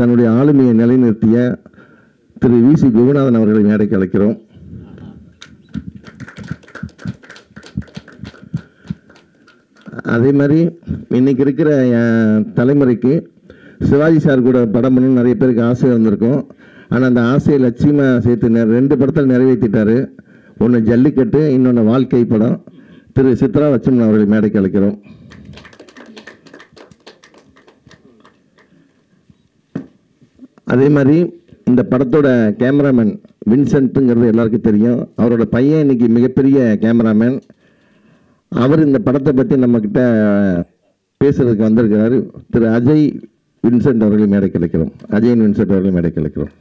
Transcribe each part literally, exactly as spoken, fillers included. தன்னுடைய ஆளுமையை நிலைநிறுத்திய திரு we C குருநாதன் அவர்களை மேடைக்கு அழைக்கிறோம். அதே மாதிரி இன்றைக்கி இருக்கிற தலைமுறைக்கு சிவாஜி சார் கூட படம் பண்ணணும்னு நிறைய பேருக்கு ஆசை இருந்திருக்கும். ஆனால் அந்த ஆசையை லட்சியமாக சேர்த்து ரெண்டு படத்தில் நிறைவேற்றிட்டார். ஒன்று ஜல்லிக்கட்டு, இன்னொன்று வாழ்க்கை படம். திரு சித்ரா லட்சுமணன் அவர்களை மேடைக்கு அழைக்கிறோம். அதே மாதிரி இந்த படத்தோட கேமராமேன் வின்சென்ட்டுங்கிறது எல்லாருக்கும் தெரியும். அவரோட பையன் இன்றைக்கி மிகப்பெரிய கேமராமேன். அவர் இந்த படத்தை பற்றி நம்மக்கிட்ட பேசுகிறதுக்கு வந்திருக்கிறார். திரு அஜய் வின்சென்ட் அவர்கள் மேடை கிடைக்கிறோம். அஜயன் வின்சென்ட் அவர்கள் மேடை கிடைக்கிறோம்.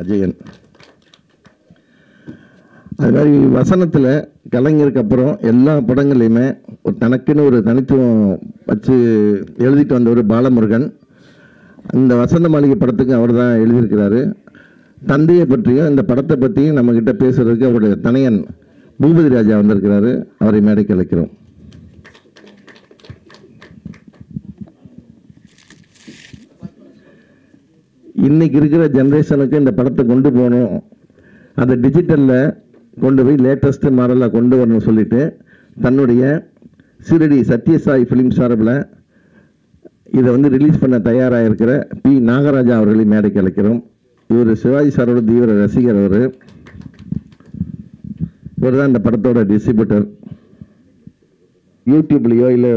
அஜயன் அது மாதிரி வசனத்தில் கலைஞருக்கு அப்புறம் எல்லா படங்கள்லையுமே ஒரு தனக்குன்னு ஒரு தனித்துவம் வச்சு எழுதிட்டு வந்தவர் பாலமுருகன். இந்த வசந்த மாளிகை படத்துக்கு அவர் தான் எழுதியிருக்கிறாரு. தந்தையை பற்றியும் இந்த படத்தை பற்றியும் நம்மக்கிட்ட பேசுகிறதுக்கு அவருடைய தனையன் பூபதி ராஜா வந்திருக்கிறாரு. அவரை மேடைக்கு அழைக்கிறோம். இன்றைக்கி இருக்கிற ஜென்ரேஷனுக்கு இந்த படத்தை கொண்டு போகணும், அதை டிஜிட்டலில் கொண்டு போய் லேட்டஸ்ட்டு மாடலில் கொண்டு வரணும்னு சொல்லிட்டு தன்னுடைய சீரடி சத்யசாய் ஃபிலிம் சார்பில் இதை வந்து ரிலீஸ் பண்ண தயாராக இருக்கிற பி நாகராஜா அவர்களை மேடைக்கு அழைக்கிறோம். இவர் சிவாஜி சாரோட தீவிர ரசிகர். அவர் இவர் தான் இந்த படத்தோட டிஸ்ட்ரிபியூட்டர். யூடியூப்லேயோ இல்லை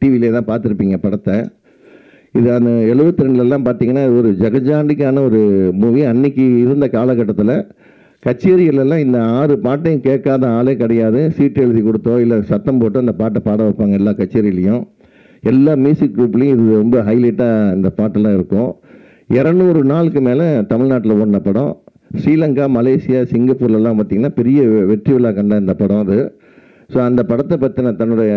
டிவிலையோ தான் பார்த்துருப்பீங்க படத்தை. இது அந்த எழுபத்தி ரெண்டுலலாம் பார்த்தீங்கன்னா ஒரு ஜெகஜாண்டிக்கான ஒரு மூவி. அன்னைக்கு இருந்த காலகட்டத்தில் கச்சேரிகளெல்லாம் இந்த ஆறு பாட்டையும் கேட்காத ஆளே கிடையாது. சீட்டு எழுதி கொடுத்தோ இல்லை சத்தம் போட்டோ அந்த பாட்டை பாட வைப்பாங்க. எல்லா கச்சேரியிலையும் எல்லா மியூசிக் குரூப்லேயும் இது ரொம்ப ஹைலைட்டாக இந்த பாட்டெல்லாம் இருக்கும். இரநூறு நாளுக்கு மேலே தமிழ்நாட்டில் ஓடின படம். ஸ்ரீலங்கா, மலேசியா, சிங்கப்பூர்லலாம் பார்த்திங்கன்னா பெரிய வெற்றி விழா கண்ட இந்த படம் அது. ஸோ அந்த படத்தை பற்றின தன்னுடைய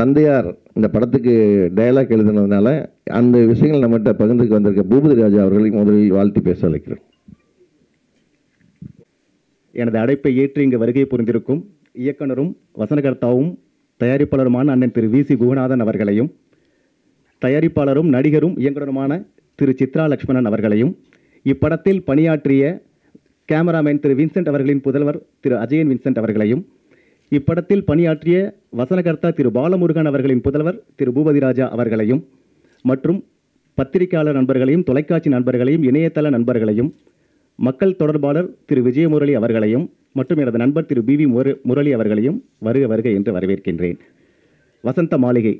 தந்தையார் இந்த படத்துக்கு டயலாக் எழுதுனதுனால அந்த விஷயங்கள் நம்மகிட்ட பகிர்ந்துக்கு வந்திருக்க பூபதி ராஜா அவர்களை முதலில் வாழ்த்து பேச அழைக்கிறோம். எனது அழைப்பை ஏற்று இங்கு வருகை புரிந்திருக்கும் இயக்குனரும் வசனகர்த்தாவும் தயாரிப்பாளருமான அண்ணன் திரு வி சி குகநாதன் அவர்களையும், தயாரிப்பாளரும் நடிகரும் இயக்குனருமான திரு சித்ரா லட்சுமணன் அவர்களையும், இப்படத்தில் பணியாற்றிய கேமராமேன் திரு வின்சென்ட் அவர்களின் புதல்வர் திரு அஜயன் வின்சென்ட் அவர்களையும், இப்படத்தில் பணியாற்றிய வசனகர்த்தா திரு பாலமுருகன் அவர்களின் புதல்வர் திரு பூபதி ராஜா அவர்களையும், மற்றும் பத்திரிகையாளர் நண்பர்களையும், தொலைக்காட்சி நண்பர்களையும், இணையதள நண்பர்களையும், மக்கள் தொடர்பாளர் திரு விஜயமுரளி அவர்களையும், மற்றும் எனது நண்பர் திரு பி வி முரளி அவர்களையும் வருக வருக என்று வரவேற்கின்றேன். வசந்த மாளிகை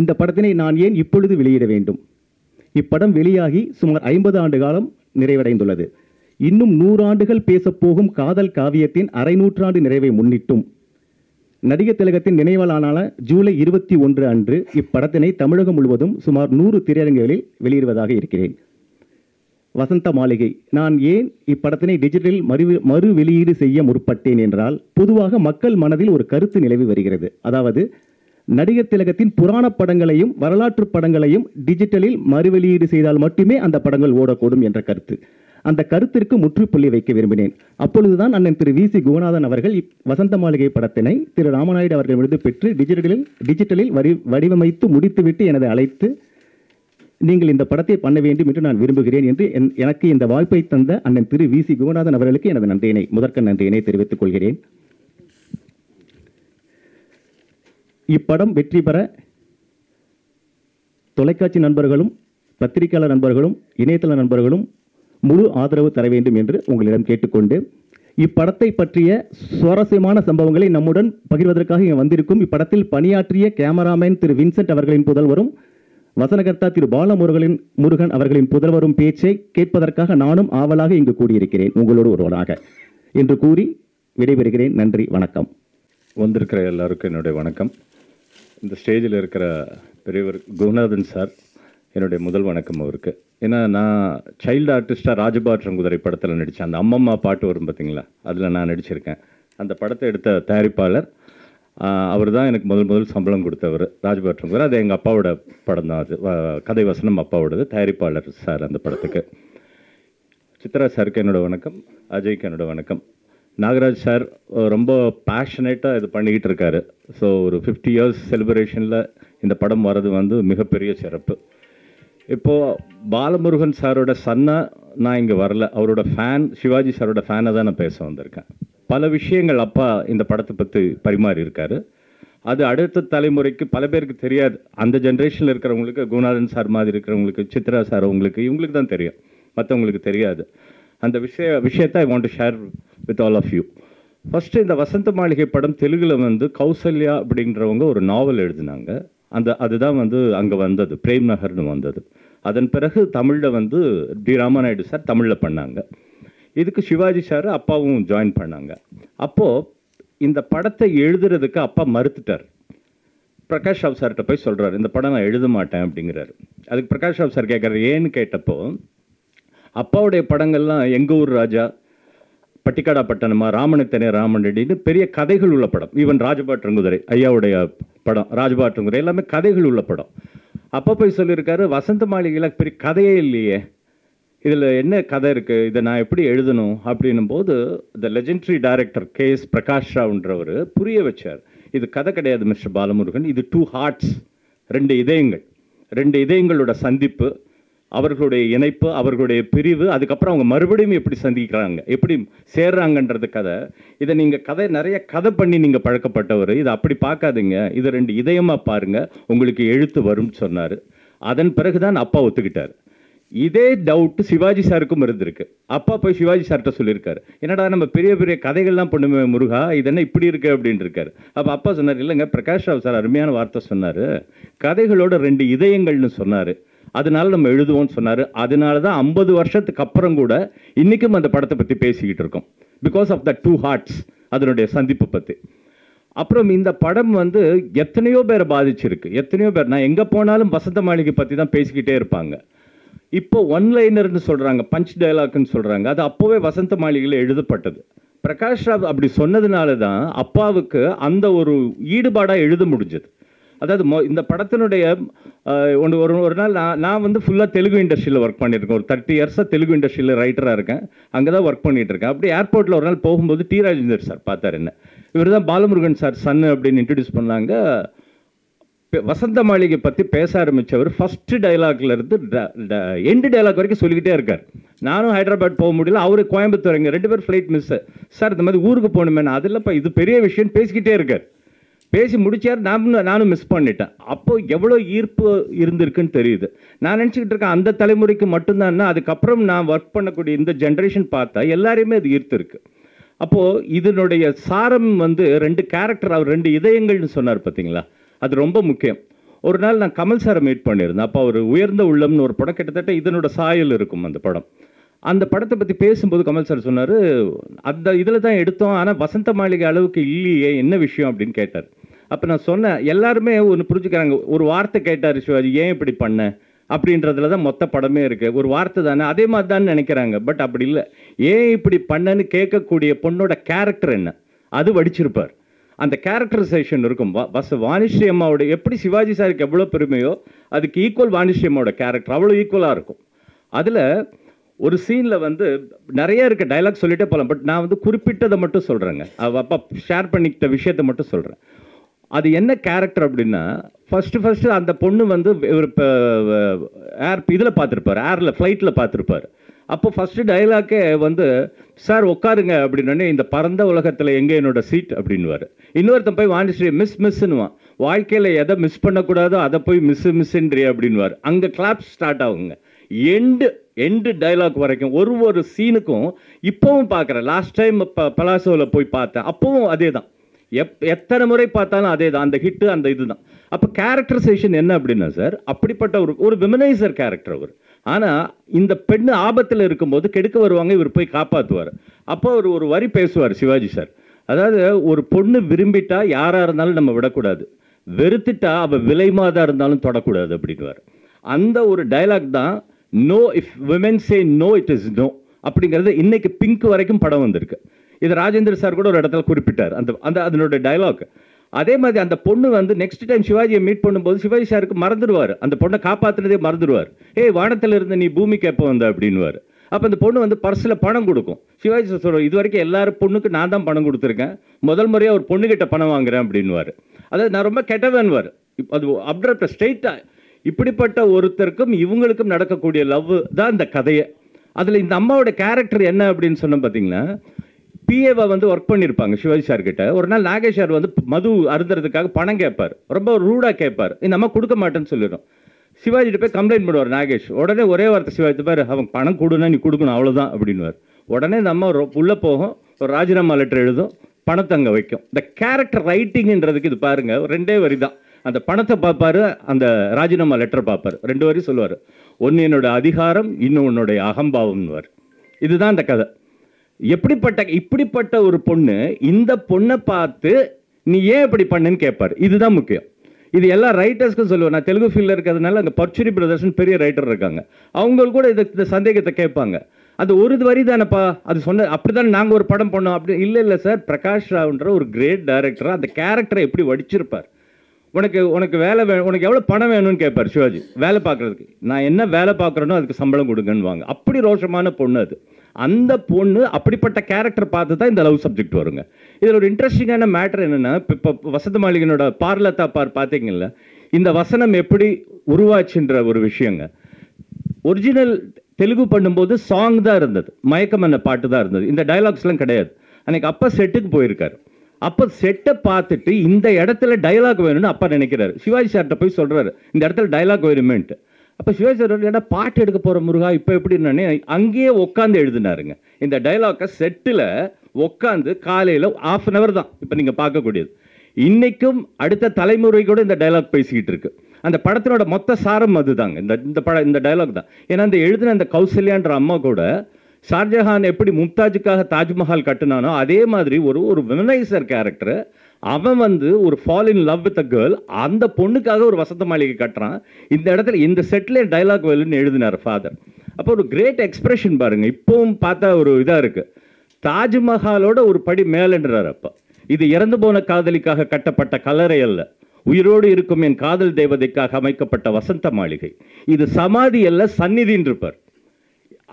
இந்த படத்தினை நான் ஏன் இப்பொழுது வெளியிட வேண்டும்? இப்படம் வெளியாகி சுமார் ஐம்பது ஆண்டு காலம் நிறைவடைந்துள்ளது. இன்னும் நூறாண்டுகள் பேசப்போகும் காதல் காவியத்தின் அரை நூற்றாண்டு நிறைவை முன்னிட்டும் நடிகர் திலகத்தின் நினைவாளான ஜூலை இருபத்தி ஒன்று அன்று இப்படத்தினை தமிழகம் முழுவதும் சுமார் நூறு திரையரங்குகளில் வெளியிடுவதாக இருக்கிறேன். வசந்த மாளிகை நான் ஏன் இப்படத்தினை டிஜிட்டலில் மறு மறு வெளியீடு செய்ய முற்பட்டேன் என்றால், பொதுவாக மக்கள் மனதில் ஒரு கருத்து நிலவி வருகிறது. அதாவது நடிகர் திலகத்தின் புராண படங்களையும் வரலாற்று படங்களையும் டிஜிட்டலில் மறு வெளியீடு செய்தால் மட்டுமே அந்த படங்கள் ஓடக்கூடும் என்ற கருத்து. அந்த கருத்திற்கு முற்றுப்புள்ளி வைக்க விரும்பினேன். அப்பொழுதுதான் அண்ணன் திரு வி சி குகநாதன் அவர்கள் வசந்த மாளிகை படத்தினை திரு ராமநாயுடு அவர்களிடமிருந்து பெற்று டிஜிட்டலில் டிஜிட்டலில் வடி வடிவமைத்து முடித்துவிட்டு எனது அழைத்து நீங்கள் இந்த படத்தை பண்ண வேண்டும் என்று நான் விரும்புகிறேன் என்று எனக்கு இந்த வாய்ப்பை தந்த அண்ணன் திரு வி சி குகநாதன் அவர்களுக்கு எனது நன்றியினை முதற்க நன்றியினை தெரிவித்துக் கொள்கிறேன். இப்படம் வெற்றி பெற தொலைக்காட்சி நண்பர்களும், பத்திரிகையாளர் நண்பர்களும், இணையதள நண்பர்களும் முழு ஆதரவு தர வேண்டும் என்று உங்களிடம் கேட்டுக்கொண்டு, இப்படத்தை பற்றிய சுவாரஸ்யமான சம்பவங்களை நம்முடன் பகிர்வதற்காக இங்கே வந்திருக்கும் இப்படத்தில் பணியாற்றிய கேமராமேன் திரு வின்சென்ட் அவர்களின் புதல்வரும் வசனகர்த்தா திரு பாலமுருகன் முருகன் அவர்களின் புதல்வரும் பேச்சை கேட்பதற்காக நானும் ஆவலாக இங்கு கூடியிருக்கிறேன், உங்களோடு ஒருவராக என்று கூறி விடைபெறுகிறேன். நன்றி, வணக்கம். வந்திருக்கிற எல்லாருக்கும் என்னுடைய வணக்கம். இந்த ஸ்டேஜில் இருக்கிற பெரியவர் குகநாதன் சார் என்னுடைய முதல் வணக்கம் அவருக்கு. ஏன்னா நான் சைல்டு ஆர்டிஸ்டாக ராஜபாற்றங்குதிரை படத்தில் நடித்தேன். அந்த அம்மம்மா பாட்டு வரும் பார்த்தீங்களா, அதில் நான் நடிச்சிருக்கேன். அந்த படத்தை எடுத்த தயாரிப்பாளர் அவர் தான் எனக்கு முதல் முதல் சம்பளம் கொடுத்தவர் ராஜபாற்றங்குதிரை. அது எங்கள் அப்பாவோட படம் தான். அது கதை வசனம் அப்பாவோடது. தயாரிப்பாளர் சார் அந்த படத்துக்கு. சித்ரா சாருக்கு என்னோடய வணக்கம். அஜய்க்கு என்னோடய வணக்கம். நாகராஜ் சார் ரொம்ப பேஷனேட்டாக இது பண்ணிக்கிட்டு இருக்காரு. ஸோ ஒரு ஃபிஃப்டி இயர்ஸ் செலிப்ரேஷனில் இந்த படம் வர்றது வந்து மிகப்பெரிய சிறப்பு. இப்போ பாலமுருகன் சாரோட சன்னா நான் இங்கே வரல, அவரோட ஃபேன் சிவாஜி சாரோட ஃபேனை தான் நான் பேச வந்திருக்கேன். பல விஷயங்கள் அப்பா இந்த படத்தை பற்றி பரிமாறி இருக்காரு. அது அடுத்த தலைமுறைக்கு பல பேருக்கு தெரியாது. அந்த ஜென்ரேஷனில் இருக்கிறவங்களுக்கு, குணாதன் சார் மாதிரி இருக்கிறவங்களுக்கு, சித்ரா சார் உங்களுக்கு, இவங்களுக்கு தான் தெரியும், மற்றவங்களுக்கு தெரியாது. அந்த விஷய விஷயத்தை I want to share with all of you. First இந்த வசந்த மாளிகை படம் தெலுங்கில் வந்து கௌசல்யா அப்படின்றவங்க ஒரு நாவல் எழுதினாங்க. அந்த அதுதான் வந்து அங்கே வந்தது, பிரேம் நகர்னு வந்தது. அதன் பிறகு தமிழில் வந்து டி ராமநாயுடு சார் தமிழில் பண்ணாங்க. இதுக்கு சிவாஜி சார் அப்பாவும் ஜாயின் பண்ணாங்க. அப்போது இந்த படத்தை எழுதுறதுக்கு அப்பா மறுத்துட்டார். பிரகாஷ் ராவ் சார்கிட்ட போய் சொல்கிறார், இந்த படம் நான் எழுத மாட்டேன் அப்படிங்கிறாரு. அதுக்கு பிரகாஷ் ராவ் சார் கேட்குறாரு, ஏன்னு கேட்டப்போ அப்பாவுடைய படங்கள்லாம் எங்கள் ஊர் ராஜா, பட்டிக்காடா பட்டணமா, ராமனுத்தனே ராமனடின்னு பெரிய கதைகள் உள்ள படம். ஈவன் ராஜபாட்டங்குதிரை ஐயாவுடைய படம் ராஜபாட்டங்குதிரை எல்லாமே கதைகள் உள்ள படம். அப்போ போய் சொல்லியிருக்காரு, வசந்த மாளிகையில் பெரிய கதையே இல்லையே, இதில் என்ன கதை இருக்குது, இதை நான் எப்படி எழுதணும் அப்படின்னும் போது the legendary director K S Prakash ராவ்ன்றவர் புரிய வச்சார், இது கதை கிடையாது மிஸ்டர் பாலமுருகன், இது டூ ஹார்ட்ஸ், ரெண்டு இதயங்கள், ரெண்டு இதயங்களோட சந்திப்பு, அவர்களுடைய இணைப்பு, அவர்களுடைய பிரிவு, அதுக்கப்புறம் அவங்க மறுபடியும் எப்படி சந்திக்கிறாங்க, எப்படி சேர்றாங்கன்றது கதை. இதை நீங்கள் கதை நிறைய கதை பண்ணி நீங்கள் பழக்கப்பட்டவர், இதை அப்படி பார்க்காதீங்க, இதை ரெண்டு இதயமாக பாருங்கள், உங்களுக்கு எழுத்து வரும்னு சொன்னார். அதன் பிறகு தான் அப்பா ஒத்துக்கிட்டார். இதே டவுட்டு சிவாஜி சாருக்கும் இருந்திருக்கு. அப்பா போய் சிவாஜி சார்கிட்ட சொல்லியிருக்காரு, என்னடா நம்ம பெரிய பெரிய கதைகள்லாம் பண்ணுமே முருகா, இது என்ன இப்படி இருக்குது அப்படின்னு இருக்காரு. அப்போ அப்பா சொன்னார், இல்லைங்க பிரகாஷ் ராவ் சார் அருமையான வார்த்தை சொன்னார், கதைகளோட ரெண்டு இதயங்கள்னு சொன்னார், அதனால நம்ம எழுதுவோம்னு சொன்னார். அதனால தான் ஐம்பது வருஷத்துக்கு அப்புறம் கூட இன்றைக்கும் அந்த படத்தை பற்றி பேசிக்கிட்டு இருக்கோம், because of the two hearts, அதனுடைய சந்திப்பு பற்றி. அப்புறம் இந்த படம் வந்து எத்தனையோ பேரை பாதிச்சிருக்கு, எத்தனையோ பேர் நான் எங்கே போனாலும் வசந்த மாளிகை பற்றி தான் பேசிக்கிட்டே இருப்பாங்க. இப்போ ஒன் லைனர்னு சொல்கிறாங்க, பஞ்ச் டைலாக்னு சொல்கிறாங்க, அது அப்போவே வசந்த மாளிகையில் எழுதப்பட்டது. பிரகாஷ் ராவ் அப்படி சொன்னதுனால தான் அப்பாவுக்கு அந்த ஒரு ஈடுபாடாக எழுத முடிஞ்சது. அதாவது மொ இந்த படத்தினுடைய ஒன்று ஒரு ஒரு நாள் நான் நான் வந்து ஃபுல்லாக தெலுங்கு இண்டஸ்ட்ரியில் ஒர்க் பண்ணியிருக்கேன், ஒரு தேர்ட்டி இயர்ஸாக தெலுங்கு இண்டஸ்ட்ரியில் ரைட்டராக இருக்கேன், அங்கே தான் ஒர்க் பண்ணிகிட்டு இருக்கேன். அப்படி ஏர்போர்ட்டில் ஒரு நாள் போகும்போது டி ராஜேந்தர் சார் பார்த்தார் என்ன, இவர் தான் பாலமுருகன் சார் சன்னு அப்படின்னு இன்ட்ரடியூஸ் பண்ணாங்க. வசந்த மாளிகை பற்றி பேச ஆரம்பித்தவர் ஃபஸ்ட்டு டைலாக்லேருந்து எண்டு டைலாக் வரைக்கும் சொல்லிக்கிட்டே இருக்கார். நானும் ஹைதராபாத் போக முடியல, அவரு கோயம்புத்தூர், எங்கள் ரெண்டு பேர் ஃப்ளைட் மிஸ்ஸு சார், இந்த மாதிரி ஊருக்கு போகணுமேனா, அது இல்லைப்பா இது பெரிய விஷயம் பேசிக்கிட்டே இருக்கார். பேசி முடிச்சார், நான் நானும் மிஸ் பண்ணிட்டேன். அப்போது எவ்வளோ ஈர்ப்பு இருந்திருக்குன்னு தெரியுது. நான் நினச்சிக்கிட்டு இருக்கேன் அந்த தலைமுறைக்கு மட்டும்தான்னா, அதுக்கப்புறம் நான் ஒர்க் பண்ணக்கூடிய இந்த ஜென்ரேஷன் பார்த்தா எல்லாரையுமே அது ஈர்த்துருக்கு. அப்போது இதனுடைய சாரம் வந்து ரெண்டு கேரக்டர், அவர் ரெண்டு இதயங்கள்னு சொன்னார் பார்த்தீங்களா, அது ரொம்ப முக்கியம். ஒரு நாள் நான் கமல் சாரை மீட் பண்ணியிருந்தேன். அப்போ அவர் உயர்ந்த உள்ளம்னு ஒரு படம், கிட்டத்தட்ட இதனோட சாயல் இருக்கும் அந்த படம். அந்த படத்தை பற்றி பேசும்போது கமல் சார் சொன்னார், அந்த இதில் தான் எடுத்தோம், ஆனால் வசந்த மாளிகை அளவுக்கு இல்லையே, என்ன விஷயம் அப்படின்னு கேட்டார். அப்போ நான் சொன்னேன், எல்லாருமே ஒன்று புரிஞ்சுக்கிறாங்க, ஒரு வார்த்தை கேட்டார் சிவாஜி, ஏன் இப்படி பண்ண அப்படின்றதுல தான் மொத்த படமே இருக்குது, ஒரு வார்த்தை தானே, அதே மாதிரி தான் நினைக்கிறாங்க. பட் அப்படி இல்லை, ஏன் இப்படி பண்ணன்னு கேட்கக்கூடிய பொண்ணோட கேரக்டர் என்ன, அது வடிச்சிருப்பார். அந்த கேரக்டரைசேஷன் இருக்கும். வா பஸ் வாணிஸ்ரீ அம்மாவோட எப்படி சிவாஜி சாருக்கு எவ்வளோ பெருமையோ அதுக்கு ஈக்குவல் வாணிஸ்ரீ அம்மாவோட கேரக்டர் அவ்வளோ ஈக்குவலாக இருக்கும். அதில் ஒரு சீனில் வந்து நிறையா இருக்க டைலாக் சொல்லிகிட்டே போகலாம், பட் நான் வந்து குறிப்பிட்டதை மட்டும் சொல்கிறேங்க, அப்பா ஷேர் பண்ணிக்கிட்ட விஷயத்த மட்டும் சொல்கிறேன். அது என்ன கேரக்டர் அப்படின்னா, ஃபஸ்ட்டு ஃபஸ்ட்டு அந்த பொண்ணு வந்து ஒரு ஏர் இதில் பார்த்துருப்பார், ஏரில் ஃப்ளைட்டில் பார்த்துருப்பார். அப்போ ஃபஸ்ட்டு டைலாக்கே வந்து சார் உட்காருங்க அப்படின்னே, இந்த பரந்த உலகத்தில் எங்கே என்னோட சீட் அப்படின்வார். இன்னொருத்தன் போய் வாணிஸ்ரீ மிஸ் மிஸ்ன்னுவான், வாழ்க்கையில் எதை மிஸ் பண்ணக்கூடாதோ அதை போய் மிஸ் மிஸ்ன்றி அப்படின்வார். அங்கே கிளாப்ஸ் ஸ்டார்ட் ஆகுங்க. எண்டு எண்டு டைலாக் வரைக்கும் ஒரு ஒரு சீனுக்கும் இப்போவும் பார்க்குறேன். லாஸ்ட் டைம் இப்போ பலாசோவில் போய் பார்த்தேன், அப்போவும் அதே தான், எப் எத்தனை முறை பார்த்தாலும் அதே தான், அந்த ஹிட்டு அந்த இது தான். அப்போ கேரக்டரைசேஷன் என்ன அப்படின்னா சார், அப்படிப்பட்ட ஒரு ஒரு விமனைசர் கேரக்டர் அவர். ஆனால் இந்த பெண்ணு ஆபத்தில் இருக்கும்போது கெடுக்க வருவாங்க, இவர் போய் காப்பாற்றுவார். அப்போ அவர் ஒரு வரி பேசுவார் சிவாஜி சார், அதாவது ஒரு பொண்ணு விரும்பிட்டா யாராக இருந்தாலும் நம்ம விடக்கூடாது, வெறுத்துட்டா அவள் விலைமாதா இருந்தாலும் தொடக்கூடாது அப்படின்வார். அந்த ஒரு டைலாக் தான் no, if women say no it is no அப்படிங்கிறது இன்றைக்கி பிங்க் வரைக்கும் படம் வந்திருக்கு. இது ராஜேந்திர சார் கூட ஒரு இடத்துல குறிப்பிட்டார் அந்த அந்த அதனுடைய டைலாக். அதே மாதிரி அந்த பொண்ணு வந்து நெக்ஸ்ட் டைம் சிவாஜியை மீட் பண்ணும்போது சிவாஜி சாருக்கு மறந்துடுவார், அந்த பொண்ணை காப்பாற்றுனதே மறந்துடுவார். ஏய் வானத்தில் இருந்து நீ பூமிக்கு எப்போ வந்த அப்படின்வார். அப்போ அந்த பொண்ணு வந்து பர்ஸில் பணம் கொடுக்கும். சிவாஜி சார் சொல்லுவார், இது வரைக்கும் எல்லாரும் பொண்ணுக்கு நான் தான் பணம் கொடுத்துருக்கேன், முதல் முறையாக ஒரு பொண்ணுக்கிட்ட பணம் வாங்குறேன் அப்படின்வார். அதாவது நான் ரொம்ப கெட்டவன்வார். அது அப்டர் ஸ்ட்ரெயிட்டாக இப்படிப்பட்ட ஒருத்தருக்கும் இவங்களுக்கும் நடக்கக்கூடிய லவ் தான் இந்த கதையை. அதில் இந்த அம்மாவோட கேரக்டர் என்ன அப்படின்னு சொன்ன பார்த்தீங்கன்னா, பிஏவை வந்து ஒர்க் பண்ணியிருப்பாங்க சிவாஜி சார் கிட்ட. ஒரு நாள் நாகேஷ் சார் வந்து மது அருந்துறதுக்காக பணம் கேட்பார், ரொம்ப ரூடாக கேட்பார். இந்த அம்மா கொடுக்க மாட்டேன்னு சொல்லிடும். சிவாஜிட்ட போய் கம்ப்ளைண்ட் பண்ணுவார் நாகேஷ். உடனே ஒரே வார்த்தை சிவாஜி பாரு, அவன் பணம் கொடுனா நீ கொடுக்கணும், அவ்வளோதான் அப்படின்வார். உடனே இந்த அம்மா உள்ளே போகும், ஒரு ராஜினாமா லெட்டர் எழுதும், பணத்தை அங்கே வைக்கும். இந்த கேரக்டர் ரைட்டிங்ன்றதுக்கு இது பாருங்கள், ரெண்டே வரி தான். அந்த பணத்தை பார்ப்பார், அந்த ராஜினாமா லெட்டர் பார்ப்பார், ரெண்டு வரி சொல்லுவார், ஒன்று என்னோட அதிகாரம், இன்னும் உன்னுடைய அகம்பாவம்னுவார். இதுதான் அந்த கதை. எப்படிப்பட்ட இப்படிப்பட்ட ஒரு பொண்ணு, இந்த பொண்ணை பார்த்து நீ ஏன் இப்படி பண்ணுன்னு கேட்பார். இதுதான் முக்கியம். இது எல்லா ரைட்டர்ஸ்க்கும் சொல்லுவேன். நான் தெலுங்கு ஃபீல்டில் இருக்கிறதுனால அங்கே பர்ச்சுரி பிரதர்ஸ்ன்னு பெரிய ரைட்டர் இருக்காங்க, அவங்களுக்கு கூட இந்த சந்தேகத்தை கேட்பாங்க. அது ஒரு வரி தானேப்பா, அது சொன்ன அப்படி தானே நாங்கள் ஒரு படம் பண்ணோம் அப்படி. இல்லை இல்லை சார், பிரகாஷ் ராவ்ன்ற ஒரு கிரேட் டைரக்டராக அந்த கேரக்டரை எப்படி வடிச்சிருப்பார். உனக்கு உனக்கு வேலை வே உனக்கு எவ்வளோ பணம் வேணும்னு கேட்பார் சிவாஜி. வேலை பார்க்குறதுக்கு நான் என்ன வேலை பார்க்குறேனோ அதுக்கு சம்பளம் கொடுங்கன்னு வாங்க. அப்படி ரோஷமான பொண்ணு அது. அந்த பொண்ணு அப்படிப்பட்ட கேரக்டர் பார்த்து தான் இந்த லவ் சப்ஜெக்ட் வருங்க. இதில் ஒரு இன்ட்ரெஸ்டிங்கான மேட்டர் என்னென்னா, இப்போ வசந்த மாளிகையோட பார்லத்தா பார் பார்த்தீங்கல்ல, இந்த வசனம் எப்படி உருவாச்சுன்ற ஒரு விஷயங்க. ஒரிஜினல் தெலுங்கு பண்ணும்போது சாங் தான் இருந்தது, மயக்கம் என்ன பாட்டு தான் இருந்தது, இந்த டைலாக்ஸ்லாம் கிடையாது. அன்றைக்கி அப்பா செட்டுக்கு போயிருக்காரு. அப்போ செட்டை பார்த்துட்டு இந்த இடத்துல டைலாக் வேணும்னு அப்பா நினைக்கிறாரு. சிவாஜி சார்கிட்ட போய் சொல்கிறாரு, இந்த இடத்துல டைலாக் வேணுமேன்ட்டு. அப்போ சிவாஜி சார் ஏன்னா பாட்டு எடுக்க போகிற முருகா இப்போ எப்படின்னு அங்கேயே உட்காந்து எழுதினாருங்க இந்த டைலாக்கை. செட்டில் உட்காந்து காலையில் ஆஃப் அன் அவர் தான் இப்போ நீங்கள் பார்க்கக்கூடியது. இன்றைக்கும் அடுத்த தலைமுறை கூட இந்த டைலாக் பேசிக்கிட்டு இருக்கு. அந்த படத்தினோட மொத்த சாரம் அது தாங்க, இந்த இந்த பட இந்த டைலாக் தான். ஏன்னா அந்த எழுதின அந்த கௌசல்யான்ற அம்மா கூட ஷார்ஜஹான் எப்படி மும்தாஜுக்காக தாஜ்மஹால் கட்டினானோ அதே மாதிரி ஒரு ஒரு விமனைசர் கேரக்டர். அவன் வந்து ஒரு fall in love with a girl, அந்த பொண்ணுக்காக ஒரு வசந்த மாளிகை கட்டுறான். இந்த இடத்துல இந்த செட்டில் டைலாக் வேலுன்னு எழுதினார் ஃபாதர். அப்போ ஒரு கிரேட் எக்ஸ்பிரஷன் பாருங்கள், இப்போவும் பார்த்தா ஒரு இதாக இருக்குது. தாஜ்மஹாலோட ஒரு படி மேலன்றார் அப்போ. இது இறந்து போன காதலிக்காக கட்டப்பட்ட கல்லறை அல்ல, உயிரோடு இருக்கும் என் காதல் தெய்வதைக்காக அமைக்கப்பட்ட வசந்த மாளிகை. இது சமாதி அல்ல, சந்நிதின்னு இருப்பார்.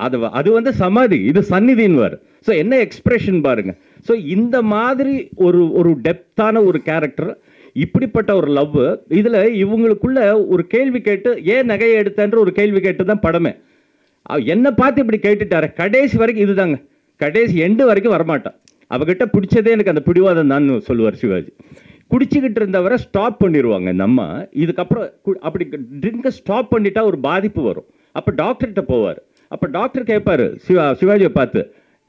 அது அது வந்து சமாதி, இது சந்நிதின்வார். ஸோ என்ன எக்ஸ்பிரஷன் பாருங்கள். ஸோ இந்த மாதிரி ஒரு ஒரு டெப்தான ஒரு கேரக்டர், இப்படிப்பட்ட ஒரு லவ். இதில் இவங்களுக்குள்ள ஒரு கேள்வி கேட்டு, ஏன் நகையை எடுத்தன்ற ஒரு கேள்வி கேட்டு தான் படமே. என்னை பார்த்து இப்படி கேட்டுட்டாரு கடைசி வரைக்கும். இது தாங்க கடைசி எண்டு வரைக்கும் வரமாட்டான். அவகிட்ட பிடிச்சதே எனக்கு அந்த பிடிவாதம் தான் சொல்லுவார் சிவாஜி. குடிச்சிக்கிட்டு இருந்தவரை ஸ்டாப் பண்ணிடுவாங்க நம்ம. இதுக்கப்புறம் அப்படி ட்ரிங்கை ஸ்டாப் பண்ணிட்டா ஒரு பாதிப்பு வரும். அப்போ டாக்டர்கிட்ட போவார். அப்போ டாக்டர் கேட்பார் சிவா சிவாஜியை பார்த்து,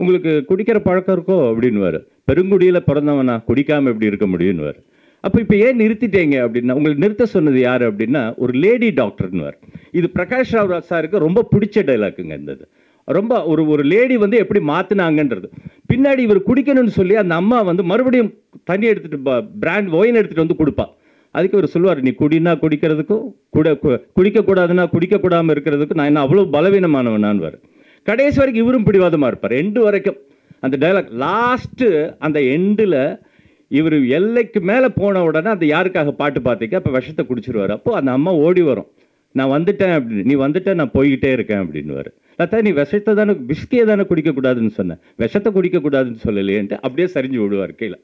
உங்களுக்கு குடிக்கிற பழக்கம் இருக்கோ அப்படின்வார். பெருங்குடியில் பிறந்தவனா குடிக்காமல் எப்படி இருக்க முடியும்னுவார். அப்போ இப்போ ஏன் நிறுத்திட்டீங்க அப்படின்னா, உங்களுக்கு நிறுத்த சொன்னது யார் அப்படின்னா ஒரு லேடி டாக்டர்னுவார். இது பிரகாஷ் ராவ் சாருக்கு ரொம்ப பிடிச்ச டைலாக்குங்க இருந்தது. ரொம்ப ஒரு ஒரு லேடி வந்து எப்படி மாற்றினாங்கன்றது. பின்னாடி இவர் குடிக்கணும்னு சொல்லி அந்த அம்மா வந்து மறுபடியும் தண்ணி எடுத்துகிட்டு பிராண்ட் ஒயின் எடுத்துகிட்டு வந்து கொடுப்பா. அதுக்கு இவர் சொல்லுவார், நீ குடினா குடிக்கிறதுக்கும் குட குடிக்கக்கூடாதுன்னா குடிக்கக்கூடாமல் இருக்கிறதுக்கும் நான் என்ன அவ்வளோ பலவீனமானவனான்வார். கடைசி வரைக்கும் இவரும் பிடிவாதமாக இருப்பார் எண்டு வரைக்கும். அந்த டைலாக் லாஸ்ட்டு அந்த எண்டில் இவர் எல்லைக்கு மேலே போன உடனே அந்த யாருக்காக பாட்டு பார்த்திக்க, அப்போ விஷத்தை குடிச்சிருவார். அப்போது அந்த அம்மா ஓடி வரும், நான் வந்துட்டேன் அப்படின்னு. நீ வந்துட்டேன், நான் போய்கிட்டே இருக்கேன் அப்படின்வார். தாத்தா நீ விஷத்தை தானே பிஸ்கியை தானே குடிக்கக்கூடாதுன்னு சொன்னேன், விஷத்தை குடிக்கக்கூடாதுன்னு சொல்லலையேன்ட்டு அப்படியே சரிஞ்சு விடுவார் கீழே.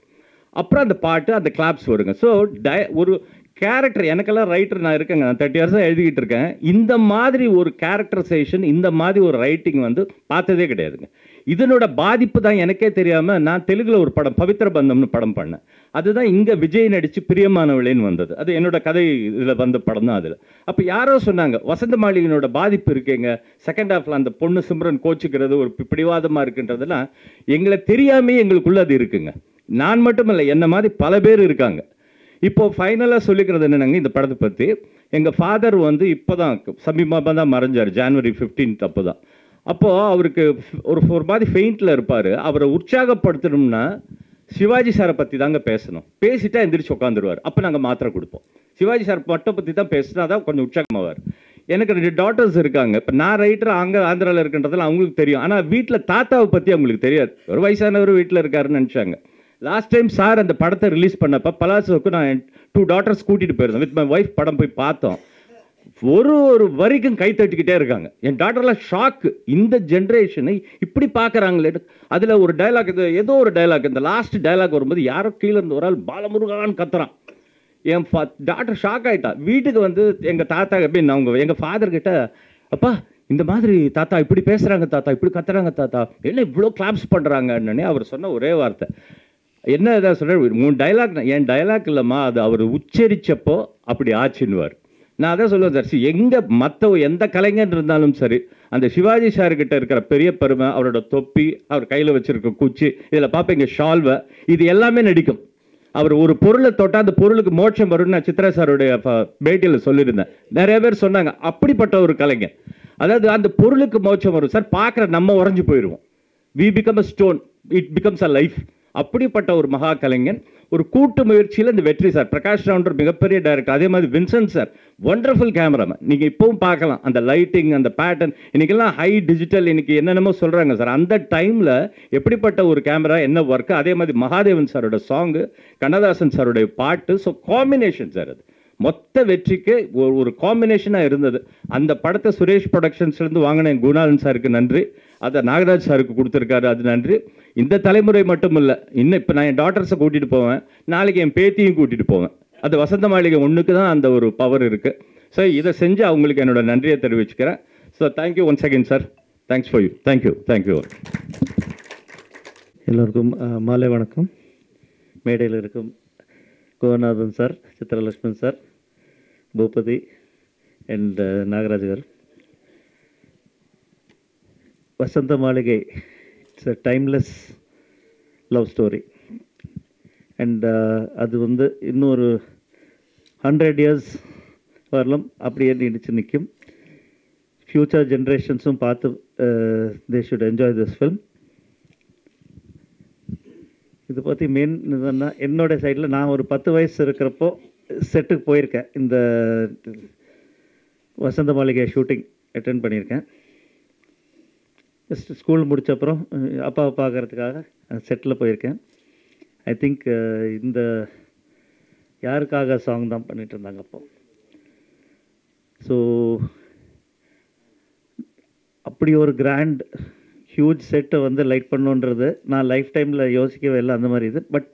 அப்புறம் அந்த பாட்டு அந்த கிளாப்ஸ் வருங்க. ஸோ டை ஒரு கேரக்டர் எனக்கெல்லாம் ரைட்டர் நான் இருக்கேங்க, நான் தேர்ட்டி இயர்ஸாக எழுதிக்கிட்டு இருக்கேன். இந்த மாதிரி ஒரு கேரக்டரைசேஷன், இந்த மாதிரி ஒரு ரைட்டிங் வந்து பார்த்ததே கிடையாதுங்க. இதனோட பாதிப்பு தான் எனக்கே தெரியாமல் நான் தெலுங்கில் ஒரு படம் பவித்திர பந்தம்னு படம் பண்ணேன். அதுதான் இங்கே விஜய் நடித்து பிரியமானவளேன்னு வந்தது. அது என்னோட கதை இதில் வந்த படம் தான். அதில் அப்போ யாரோ சொன்னாங்க வசந்த மாளிகையினோட பாதிப்பு இருக்கேங்க செகண்ட் ஹாஃபில். அந்த பொண்ணு சிம்ரன் கோச்சிக்கிறது ஒரு பிடிவாதமாக இருக்குன்றதெல்லாம் எங்களை தெரியாமே எங்களுக்குள்ள அது இருக்குங்க. நான் மட்டும் இல்லை, என்ன மாதிரி பல பேர் இருக்காங்க. இப்போது ஃபைனலாக சொல்லிக்கிறது என்னென்னாங்க, இந்த படத்தை பற்றி எங்கள் ஃபாதர் வந்து இப்போ தான் சமீபமாக தான் மறைஞ்சார், ஜான்வரி ஃபிஃப்டீன்த் அப்போ தான். அப்போது அவருக்கு ஒரு ஒரு மாதிரி ஃபெயிண்டில் இருப்பார். அவரை உற்சாகப்படுத்தணும்னா சிவாஜி சாரை பற்றி தாங்க பேசணும். பேசிட்டா எந்திரிச்சு உட்காந்துருவார். அப்போ நாங்கள் மாத்திரை கொடுப்போம். சிவாஜி சார் பட்டை பற்றி தான் பேசினா தான் கொஞ்சம் உற்சாகமாவார். எனக்கு ரெண்டு டாட்டர்ஸ் இருக்காங்க. இப்போ நான் ரைட்டர், அங்கே ஆந்திராவில் இருக்கின்றதுல அவங்களுக்கு தெரியும். ஆனால் வீட்டில் தாத்தாவை பற்றி அவங்களுக்கு தெரியாது. ஒரு வயசானவர் வீட்டில் இருக்காருன்னு நினச்சாங்க. லாஸ்ட் டைம் சார் அந்த படத்தை ரிலீஸ் பண்ணப்போ பலாசோவுக்கு நான் டூ டாட்டர்ஸ் கூட்டிகிட்டு போயிருந்தேன் வித் மை ஒய்ஃப். படம் போய் பார்த்தோம். ஒரு ஒரு வரைக்கும் கை தட்டிக்கிட்டே இருக்காங்க. என் டாட்டர்லாம் ஷாக்கு, இந்த ஜென்ரேஷனை இப்படி பார்க்குறாங்களே. அதில் ஒரு டைலாக், இது ஏதோ ஒரு டைலாக், இந்த லாஸ்ட் டைலாக் வரும்போது யாரோ கீழே இருந்து ஒரு ஆள் பால முருகான்னு கத்துறான். என் டாக்டர் ஷாக் ஆகிட்டா. வீட்டுக்கு வந்து எங்கள் தாத்தா எப்படின்னு அவங்க எங்கள் ஃபாதர்கிட்ட, அப்பா இந்த மாதிரி தாத்தா இப்படி பேசுகிறாங்க தாத்தா, இப்படி கத்துறாங்க தாத்தா, என்ன இவ்வளோ கிளாப்ஸ் பண்ணுறாங்கன்னு அவர் சொன்ன ஒரே வார்த்தை என்ன இதாக சொல்கிறார், மூணு டைலாக், என் டைலாக் இல்லைம்மா அது அவர் உச்சரித்தப்போ அப்படி ஆச்சுன்னுவார். நான் அதான் சொல்லுவேன் சார், சி எங்கே மற்ற எந்த கலைஞன் இருந்தாலும் சரி அந்த சிவாஜி சார்கிட்ட இருக்கிற பெரிய பெருமை அவரோட தொப்பி, அவர் கையில் வச்சுருக்க குச்சி, இதில் பார்ப்பீங்க ஷால்வை, இது எல்லாமே நடிக்கும். அவர் ஒரு பொருளை தொட்டால் அந்த பொருளுக்கு மோட்சம் வரும்னு நான் சித்ரா சாருடைய பேட்டியில் சொல்லியிருந்தேன். நிறைய பேர் சொன்னாங்க அப்படிப்பட்ட ஒரு கலைஞர், அதாவது அந்த பொருளுக்கு மோட்சம் வரும் சார், பார்க்குற நம்ம உறைஞ்சி போயிடுவோம், we become a stone, it becomes a life. அப்படிப்பட்ட ஒரு மகா கலைஞன், ஒரு கூட்டு முயற்சியில் இந்த வெற்றி சார். பிரகாஷ் ராவ்ன்ற மிகப்பெரிய டைரக்டர், அதே மாதிரி வின்சென்ட் சார் ஒண்டர்ஃபுல் கேமராமேன். நீங்கள் இப்போவும் பார்க்கலாம் அந்த லைட்டிங், அந்த பேட்டர்ன், இன்றைக்கெல்லாம் ஹை டிஜிட்டல், இன்றைக்கி என்னென்னமோ சொல்கிறாங்க சார். அந்த டைமில் எப்படிப்பட்ட ஒரு கேமரா, என்ன ஒர்க்கு, அதே மாதிரி மகாதேவன் சாரோட சாங்கு, கண்ணதாசன் சாரோடைய பாட்டு, ஸோ காம்பினேஷன் சார் அது மொத்த வெற்றிக்கு ஒரு ஒரு காம்பினேஷனாக இருந்தது. அந்த படத்தை சுரேஷ் ப்ரொடக்ஷன்ஸ்லேருந்து வாங்கின என் குணாலன் சாருக்கு நன்றி, அதை நாகராஜ் சாருக்கு கொடுத்துருக்காரு, அது நன்றி. இந்த தலைமுறை மட்டும் இல்லை, இன்னும் இப்போ நான் என் டாட்டர்ஸை கூட்டிகிட்டு போவேன், நாளைக்கு என் பேத்தியும் கூட்டிகிட்டு போவேன். அது வசந்த மாளிகை ஒன்றுக்கு தான் அந்த ஒரு பவர் இருக்குது. ஸோ இதை செஞ்சு அவங்களுக்கு என்னோட நன்றியை தெரிவிச்சுக்கிறேன். So thank you once again sir, thanks for you, thank you thank you. எல்லோருக்கும் மாலை வணக்கம். மேடையில் இருக்கும் Konathan sir, Chitralakshman sir, Boopathi and Nagarajar. Vasantha Maligai, it's a timeless love story. And அது வந்து இன்னொரு ஹண்ட்ரட் இயர்ஸ் வரலாம் அப்படியே நினச்சி நிற்கும். ஃப்யூச்சர் ஜென்ரேஷன்ஸும் பார்த்து they should enjoy this film. இதை பற்றி மெயின் என்னன்னா, என்னோட சைடில் நான் ஒரு பத்து வயசு இருக்கிறப்போ செட்டுக்கு போயிருக்கேன், இந்த வசந்த மாளிகை ஷூட்டிங் அட்டென்ட் பண்ணியிருக்கேன். ஜஸ்ட் ஸ்கூல் முடித்த அப்புறம் அப்பாவை பார்க்குறதுக்காக செட்டில் போயிருக்கேன். ஐ திங்க் இந்த யாருக்காக சாங் தான் பண்ணிகிட்டு இருந்தாங்க அப்போ. ஸோ அப்படி ஒரு கிராண்ட் ஹியூஜ் செட்டை வந்து லைட் பண்ணுன்றது நான் லைஃப் டைமில் யோசிக்கவே இல்லை, அந்த மாதிரி இது. But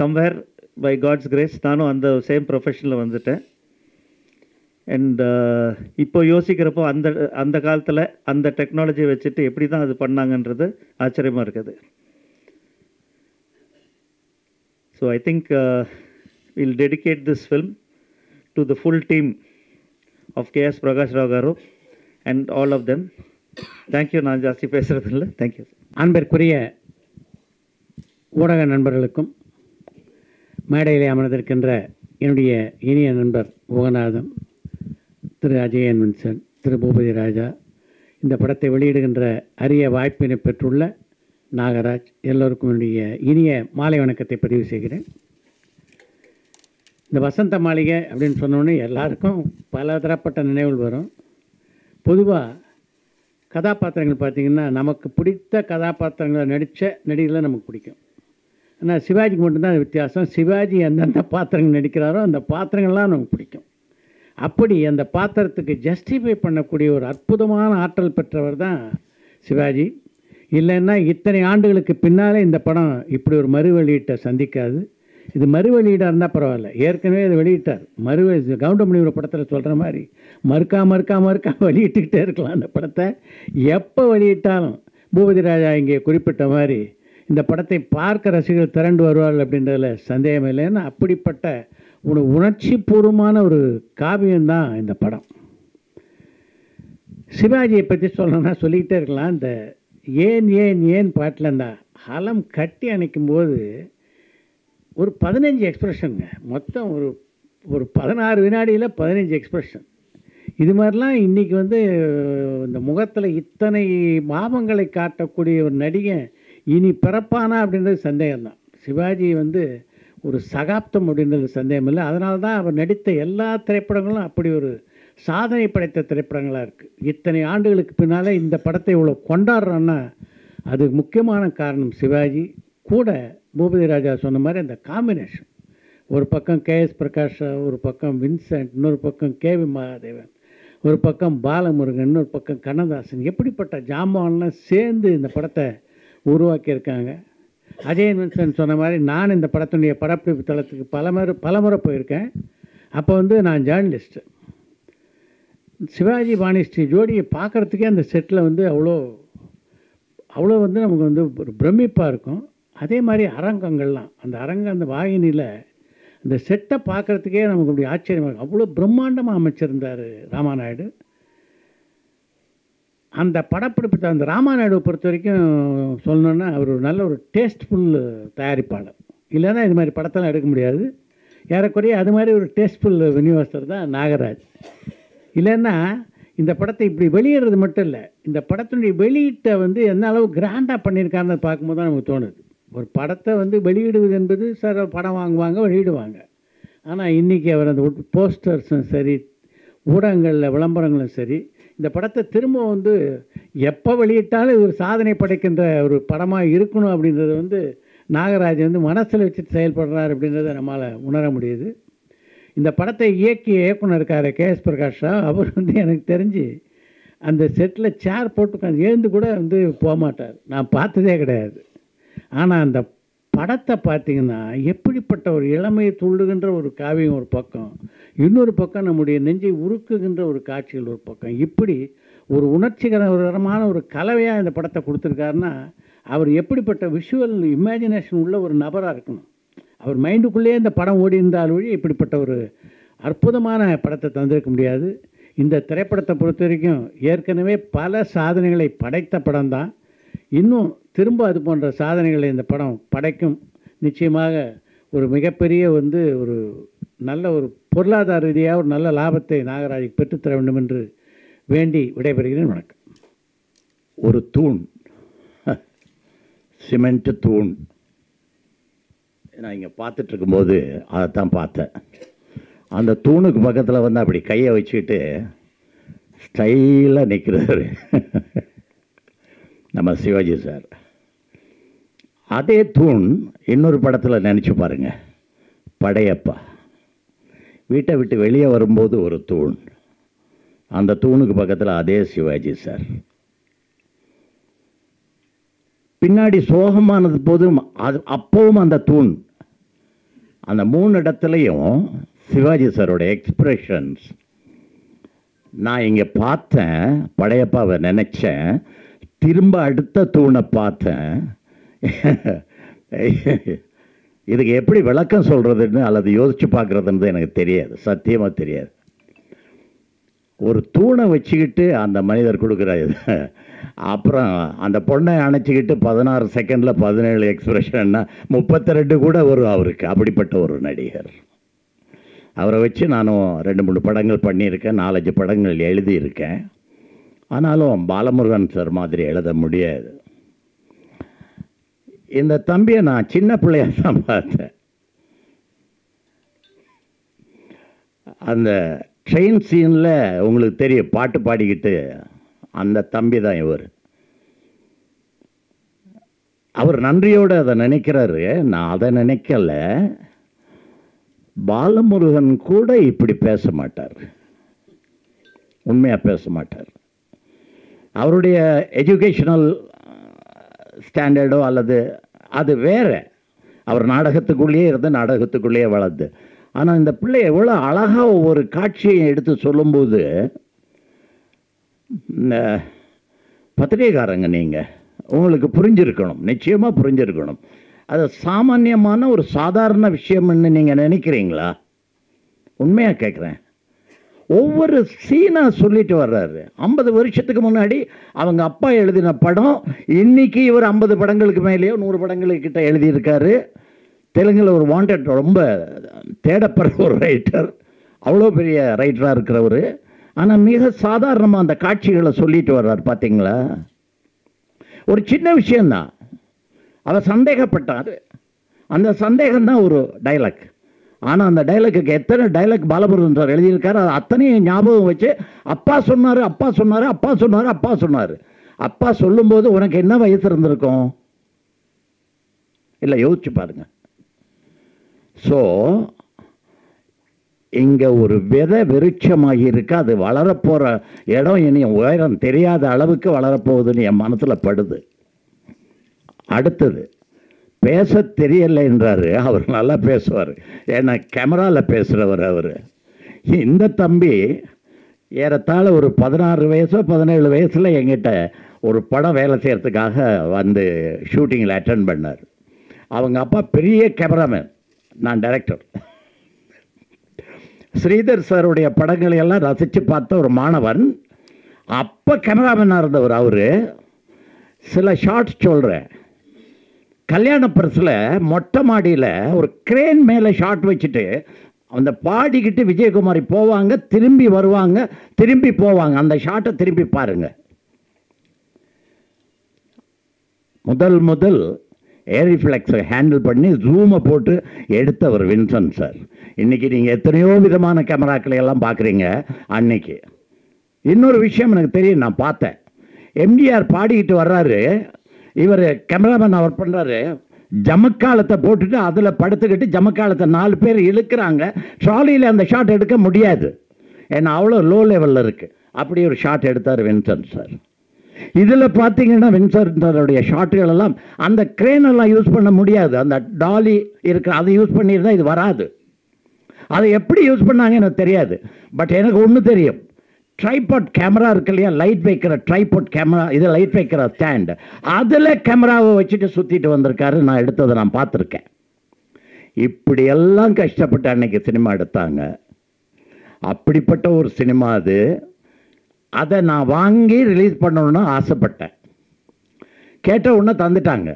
somewhere by God's grace நானும் அந்த சேம் ப்ரொஃபஷனில் வந்துட்டேன். அண்ட் இப்போ யோசிக்கிறப்போ அந்த அந்த காலத்தில் அந்த டெக்னாலஜியை வச்சுட்டு எப்படி தான் அது பண்ணாங்கன்றது ஆச்சரியமாக இருக்குது. So I think will dedicate this film to the full team of K S Prakash Rao garu and all of them. Thank you, நான் ஜாஸ்தி பேசுகிறது இல்லை, தேங்க்யூ. அன்பிற்குரிய ஊடக நண்பர்களுக்கும் மேடையிலே அமர்ந்திருக்கின்ற என்னுடைய இனிய நண்பர் முகநாதன், திரு அஜயன், வின்சென்ட், திரு பூபதி ராஜா, இந்த படத்தை வெளியிடுகின்ற அரிய வாய்ப்பினை பெற்றுள்ள நாகராஜ், எல்லோருக்கும் என்னுடைய இனிய மாலை வணக்கத்தை பதிவு செய்கிறேன். இந்த வசந்த மாளிகை அப்படின்னு சொன்னோன்னே எல்லாருக்கும் பல தரப்பட்ட நினைவுகள் வரும். பொதுவாக கதாபாத்திரங்கள் பார்த்திங்கன்னா நமக்கு பிடித்த கதாபாத்திரங்களை நடித்த நடிகர்களை நமக்கு பிடிக்கும். ஆனால் சிவாஜிக்கு மட்டும்தான் அது வித்தியாசம். சிவாஜி எந்தெந்த பாத்திரங்கள் நடிக்கிறாரோ அந்த பாத்திரங்கள்லாம் நமக்கு பிடிக்கும். அப்படி அந்த பாத்திரத்துக்கு ஜஸ்டிஃபை பண்ணக்கூடிய ஒரு அற்புதமான ஆற்றல் பெற்றவர் தான் சிவாஜி. இல்லைன்னா இத்தனை ஆண்டுகளுக்கு பின்னாலே இந்த படம் இப்படி ஒரு மறு வெளியீட்டை சந்திக்காது. இது மறு வெளியீடாக இருந்தால் பரவாயில்ல, ஏற்கனவே இதை வெளியிட்டார். மறு கவுண்டமணி ஒரு படத்தில் சொல்கிற மாதிரி மறுக்கா மறுக்கா மறுக்கா வெளியிட்டுக்கிட்டே இருக்கலாம் அந்த படத்தை. எப்போ வெளியிட்டாலும் பூபதி ராஜா இங்கே குறிப்பிட்ட மாதிரி இந்த படத்தை பார்க்க ரசிகர்கள் திரண்டு வருவார்கள் அப்படின்றதுல சந்தேகம் இல்லைன்னா, அப்படிப்பட்ட ஒரு உணர்ச்சி பூர்வமான ஒரு காவியம்தான் இந்த படம். சிவாஜியை பற்றி சொல்லணும்னா சொல்லிக்கிட்டே இருக்கலாம். இந்த ஏன் ஏன் ஏன் பாட்டில் அந்த ஹலம் கட்டி அணைக்கும்போது ஒரு பதினஞ்சு எக்ஸ்பிரஷனுங்க, மொத்தம் ஒரு ஒரு பதினாறு வினாடியில் பதினஞ்சு எக்ஸ்பிரஷன். இது மாதிரிலாம் இன்றைக்கி வந்து இந்த முகத்தில் இத்தனை பாவங்களை காட்டக்கூடிய ஒரு நடிகை இனி பிறப்பானா அப்படின்றது சந்தேகம்தான். சிவாஜி வந்து ஒரு சகாப்தம் அப்படின்றது சந்தேகம் இல்லை. அதனால தான் அவர் நடித்த எல்லா திரைப்படங்களும் அப்படி ஒரு சாதனை படைத்த திரைப்படங்களாக இருக்குது. இத்தனை ஆண்டுகளுக்கு பின்னால் இந்த படத்தை இவ்வளோ கொண்டாடுறோன்னா அதுக்கு முக்கியமான காரணம் சிவாஜி கூட பூபதி ராஜா சொன்ன மாதிரி அந்த காம்பினேஷன். ஒரு பக்கம் கே எஸ் பிரகாஷ் ராவ், ஒரு பக்கம் வின்சென்ட், இன்னொரு பக்கம் கே வி மகாதேவன், ஒரு பக்கம் பால முருகன், இன்னொரு பக்கம் கண்ணதாசன், எப்படிப்பட்ட ஜாமான்லாம் சேர்ந்து இந்த படத்தை உருவாக்கியிருக்காங்க. Ajay and Vincent சொன்ன மாதிரி நான் இந்த படத்துடைய படப்பிடிப்பு தளத்துக்கு பலமுறை பலமுறை போயிருக்கேன். அப்போ வந்து நான் ஜர்னலிஸ்ட். சிவாஜி வாணிஸ்ட் ஜோடியை பார்க்கறதுக்கே அந்த செட்டில் வந்து அவ்வளோ அவ்வளோ வந்து நமக்கு வந்து ஒரு பிரமிப்பாக இருக்கும். அதே மாதிரி அரங்கங்கள்லாம் அந்த அரங்க அந்த வாகினியில் அந்த செட்டை பார்க்குறதுக்கே நமக்கு அப்படி ஆச்சரியமாக இருக்கும். அவ்வளோ பிரம்மாண்டமாக அமைச்சிருந்தார் ராமாநாயுடு. அந்த படப்பிடிப்பு அந்த ராமாநாயுடுவை பொறுத்த வரைக்கும் சொல்லணுன்னா அவர் நல்ல ஒரு டேஸ்ட்ஃபுல் தயாரிப்பாளர். இல்லைன்னா இது மாதிரி படத்தெல்லாம் எடுக்க முடியாது. ஏறக்குறைய அது மாதிரி ஒரு டேஸ்ட்ஃபுல் விநியோகஸ்தர் தான் நாகராஜ். இல்லைன்னா இந்த படத்தை இப்படி வெளியிடுறது மட்டும் இல்லை, இந்த படத்தினுடைய வெளியீட்டை வந்து என்ன அளவு கிராண்டாக பண்ணியிருக்காருன்னு பார்க்கும்போது தான் நமக்கு தோணுது. ஒரு படத்தை வந்து வெளியிடுவது என்பது சார் படம் வாங்குவாங்க வெளியிடுவாங்க, ஆனால் இன்றைக்கி அவர் அந்த போஸ்டர்ஸும் சரி ஊடகங்களில் விளம்பரங்களும் சரி இந்த படத்தை திரும்ப வந்து எப்போ வெளியிட்டாலும் ஒரு சாதனை படைக்கின்ற ஒரு படமாக இருக்கணும் அப்படின்றது வந்து நாகராஜ் வந்து மனசில் வச்சுட்டு செயல்படுறார் அப்படின்றத நம்மளால் உணர முடியுது. இந்த படத்தை இயக்கிய இயக்குனர் இருக்கார் கே எஸ் பிரகாஷ் ராவ். அவர் வந்து எனக்கு தெரிஞ்சு அந்த செட்டில் சேர் போட்டு எழுந்து கூட வந்து போக மாட்டார், நான் பார்த்ததே கிடையாது. ஆனால் அந்த படத்தை பார்த்திங்கன்னா எப்படிப்பட்ட ஒரு இளமையை துள்ளுகின்ற ஒரு காவியம் ஒரு பக்கம், இன்னொரு பக்கம் நம்முடைய நெஞ்சை உருக்குகின்ற ஒரு காட்சிகள் ஒரு பக்கம், இப்படி ஒரு உணர்ச்சிகரமான ஒரு கலவையாக இந்த படத்தை கொடுத்துருக்காருன்னா அவர் எப்படிப்பட்ட விஷுவல் இமேஜினேஷன் உள்ள ஒரு நபராக இருக்கணும். அவர் மைண்டுக்குள்ளேயே இந்த படம் ஓடி இருந்தால் ஒழி இப்படிப்பட்ட ஒரு அற்புதமான படத்தை தந்திருக்க முடியாது. இந்த திரைப்படத்தை பொறுத்த வரைக்கும் ஏற்கனவே பல சாதனைகளை படைத்த படம் தான், இன்னும் திரும்ப அது போன்ற சாதனைகளை இந்த படம் படைக்கும். நிச்சயமாக ஒரு மிகப்பெரிய வந்து ஒரு நல்ல ஒரு பொருளாதார ரீதியாக ஒரு நல்ல லாபத்தை நாகராஜுக்கு பெற்றுத்தர வேண்டும் என்று வேண்டி விடைபெறுகிறேன். வணக்கம். ஒரு தூண், சிமெண்ட் தூண், நான் இங்கே பார்த்துட்ருக்கும்போது அதை தான் பார்த்தேன். அந்த தூணுக்கு பக்கத்தில் வந்து அப்படி கையை வச்சுக்கிட்டு ஸ்டைலாக நிற்கிறாரு நம்ம சிவாஜி சார். அதே தூண் இன்னொரு படத்தில் நினச்சி பாருங்கள், படையப்பா. வீட்டை விட்டு வெளியே வரும்போது ஒரு தூண், அந்த தூணுக்கு பக்கத்தில் அதே சிவாஜி சார். பின்னாடி சோகமானது போதும் அது அப்பவும் அந்த தூண். அந்த மூணு இடத்துலையும் சிவாஜி சாரோட எக்ஸ்பிரஷன்ஸ். நான் இங்கே பார்த்தேன் படையப்பாவை நினச்சேன், திரும்ப அடுத்த தூணை பார்த்தேன். இதுக்கு எப்படி விளக்கம் சொல்கிறதுன்னு அல்லது யோசித்து பார்க்குறதுன்னு எனக்கு தெரியாது, சத்தியமாக தெரியாது. ஒரு தூணை வச்சுக்கிட்டு அந்த மனிதர் கொடுக்குறாரு. அப்புறம் அந்த பொண்ணை அணைச்சிக்கிட்டு பதினாறு செகண்டில் பதினேழு எக்ஸ்பிரஷன்னா முப்பத்தி ரெண்டு கூட வரும் அவருக்கு. அப்படிப்பட்ட ஒரு நடிகர். அவரை வச்சு நானும் ரெண்டு மூணு படங்கள் பண்ணியிருக்கேன், நாலஞ்சு படங்கள் எழுதியிருக்கேன். ஆனாலும் பாலமுருகன் சார் மாதிரி எழுத முடியாது. இந்த தம்பியை நான் சின்ன பிள்ளையாக தான் பார்த்தேன். அந்த ட்ரெயின் சீனில் உங்களுக்கு தெரியும், பாட்டு பாடிக்கிட்டு அந்த தம்பி தான் இவர். அவர் நன்றியோடு அதை நினைக்கிறாரு, நான் அதை நினைக்கல. பாலமுருகன் கூட இப்படி பேச மாட்டார், உண்மையாக பேச மாட்டார். அவருடைய எஜுகேஷனல் ஸ்டாண்டர்டோ அல்லது அது வேறு, அவர் நாடகத்துக்குள்ளேயே இருந்து நாடகத்துக்குள்ளேயே வளர்ந்து. ஆனால் இந்த பிள்ளை எவ்வளோ அழகாக ஒவ்வொரு காட்சியை எடுத்து சொல்லும்போது, இந்த பத்திரிகைக்காரங்க நீங்கள் உங்களுக்கு புரிஞ்சிருக்கணும், நிச்சயமாக புரிஞ்சிருக்கணும். அது சாமானியமான ஒரு சாதாரண விஷயம்னு நீங்கள் நினைக்கிறீங்களா? உண்மையாக கேட்குறேன். ஒவ்வொரு சீனாக சொல்லிட்டு வர்றாரு. ஐம்பது வருஷத்துக்கு முன்னாடி அவங்க அப்பா எழுதின படம் இன்றைக்கி இவர் ஐம்பது படங்களுக்கு மேலேயோ நூறு படங்களுக்கிட்ட எழுதியிருக்காரு. தெலுங்கில் ஒரு வாண்டட், ரொம்ப தேடப்படுற ஒரு ரைட்டர், அவ்வளோ பெரிய ரைட்டராக இருக்கிறவர். ஆனால் மிக சாதாரணமாக அந்த காட்சிகளை சொல்லிட்டு வர்றாரு. பார்த்தீங்களா, ஒரு சின்ன விஷயந்தான். அவர் சந்தேகப்பட்டார், அந்த சந்தேகம்தான் ஒரு டைலாக். ஆனால் அந்த டைலாக்கு எத்தனை டைலாக் பாலமுருகன் சார் எழுதியிருக்காரு, அது அத்தனையும் ஞாபகம் வச்சு அப்பா சொன்னார் அப்பா சொன்னார் அப்பா சொன்னார் அப்பா சொன்னார். அப்பா சொல்லும்போது உனக்கு என்ன வயசு இருந்திருக்கும்? இல்லை, யோசிச்சு பாருங்க. ஸோ இங்கே ஒரு விதை விருட்சமாகி இருக்கு, அது வளரப்போகிற இடம் இனி உயரம் தெரியாத அளவுக்கு வளரப்போகுதுன்னு என் மனசில் படுது. அடுத்தது பேச தெரியலை என்றார். அவர் நல்லா பேசுவார், ஏன்னா கேமராவில் பேசுகிறவர் அவர். இந்த தம்பி ஏறத்தாழ ஒரு பதினாறு வயசோ பதினேழு வயசில் எங்கிட்ட ஒரு படம் வேலை செய்கிறதுக்காக வந்து ஷூட்டிங்கில் அட்டன் பண்ணார். அவங்க அப்பா பெரிய கேமராமேன், நான் டைரக்டர். ஸ்ரீதர் சாருடைய படங்களையெல்லாம் ரசித்து பார்த்த ஒரு மாணவன், அப்போ கேமராமேனாக இருந்தவர் அவர். சில ஷார்ட்ஸ் சொல்கிறேன். கல்யாண பரிசில் மொட்டை மாடியில் ஒரு கிரேன் மேலே ஷார்ட் வச்சுட்டு அந்த பாடிக்கிட்டு விஜயகுமாரி போவாங்க, திரும்பி வருவாங்க, திரும்பி போவாங்க. அந்த ஷார்ட்டை திரும்பி பாருங்கள். முதல் முதல் ஏரிஃப்ளெக்ஸை ஹேண்டில் பண்ணி ஜூமை போட்டு எடுத்தவர் வின்சென்ட் சார். இன்றைக்கி நீங்கள் எத்தனையோ விதமான கேமராக்களை எல்லாம் பார்க்குறீங்க. அன்னைக்கு இன்னொரு விஷயம் எனக்கு தெரியும், நான் பார்த்தேன். எம்ஜிஆர் பாடிக்கிட்டு வர்றாரு, இவர் கேமராமேன் அவர் பண்ணுறாரு, ஜமக்காலத்தை போட்டுட்டு அதில் படுத்துக்கிட்டு ஜமக்காலத்தை நாலு பேர் இழுக்கிறாங்க. ட்ராலியில் அந்த ஷாட் எடுக்க முடியாது, ஏன்னா அவ்வளோ லோ லெவலில் இருக்குது. அப்படி ஒரு ஷாட் எடுத்தார் வின்சென்ட் சார். இதில் பார்த்தீங்கன்னா வின்சென்ட் சாருடைய ஷாட்டுகள் எல்லாம் அந்த கிரேனெல்லாம் யூஸ் பண்ண முடியாது. அந்த டாலி இருக்கிற அதை யூஸ் பண்ணியிருந்தால் இது வராது. அதை எப்படி யூஸ் பண்ணாங்க எனக்கு தெரியாது. பட் எனக்கு ஒன்று தெரியும், ட்ரைபாட் கேமரா இருக்கு இல்லையா, லைட் வைக்கிற ட்ரைபாட் கேமரா, இதை லைட் வைக்கிற ஸ்டாண்டு, அதில் கேமராவை வச்சுட்டு சுற்றிட்டு வந்திருக்காரு. நான் எடுத்ததை நான் பார்த்துருக்கேன். இப்படியெல்லாம் கஷ்டப்பட்டு அன்னைக்கு சினிமா எடுத்தாங்க. அப்படிப்பட்ட ஒரு சினிமா அது. அதை நான் வாங்கி ரிலீஸ் பண்ணணும்னு ஆசைப்பட்டேன். கேட்ட உடனே தந்துட்டாங்க.